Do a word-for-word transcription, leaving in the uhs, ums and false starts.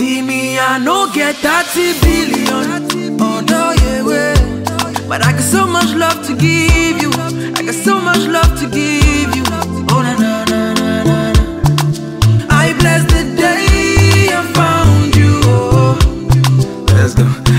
See me, I no get thirty billion all the way, but I got so much love to give you. I got so much love to give you. Oh na na na na na. I bless the day I found you. Oh, let's go.